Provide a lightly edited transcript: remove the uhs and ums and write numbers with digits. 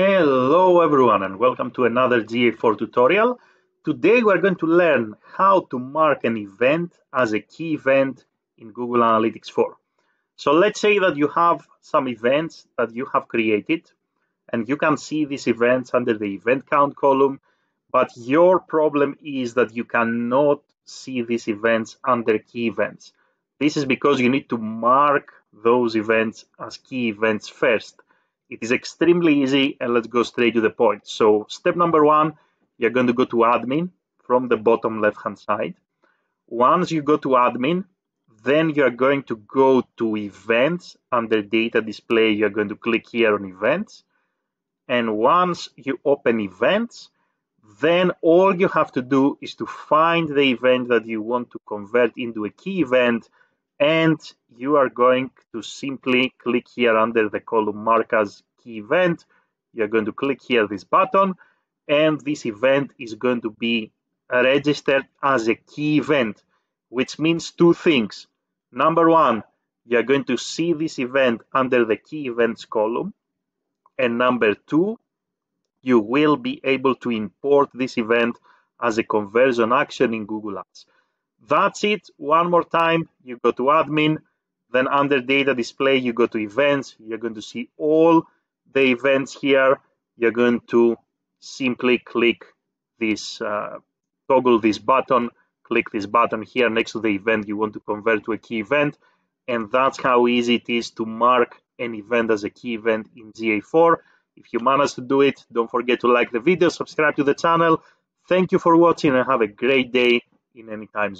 Hello everyone and welcome to another GA4 tutorial. Today we're going to learn how to mark an event as a key event in Google Analytics 4. So let's say that you have some events that you have created and you can see these events under the event count column, but your problem is that you cannot see these events under key events. This is because you need to mark those events as key events first. It is extremely easy and let's go straight to the point. So step number one, you're going to go to admin from the bottom left hand side. Once you go to admin, then you're going to go to events under data display. You're going to click here on events. And once you open events, then all you have to do is to find the event that you want to convert into a key event. And you are going to simply click here under the column mark as key event. You're going to click here this button, and this event is going to be registered as a key event, which means two things. Number one, you're going to see this event under the key events column. And number two, you will be able to import this event as a conversion action in Google Ads. That's it. One more time, you go to admin, then under data display, you go to events. You're going to see all the events here. You're going to simply click this, toggle this button, click this button here next to the event you want to convert to a key event. And that's how easy it is to mark an event as a key event in GA4. If you manage to do it, don't forget to like the video, subscribe to the channel. Thank you for watching and have a great day in any time zone.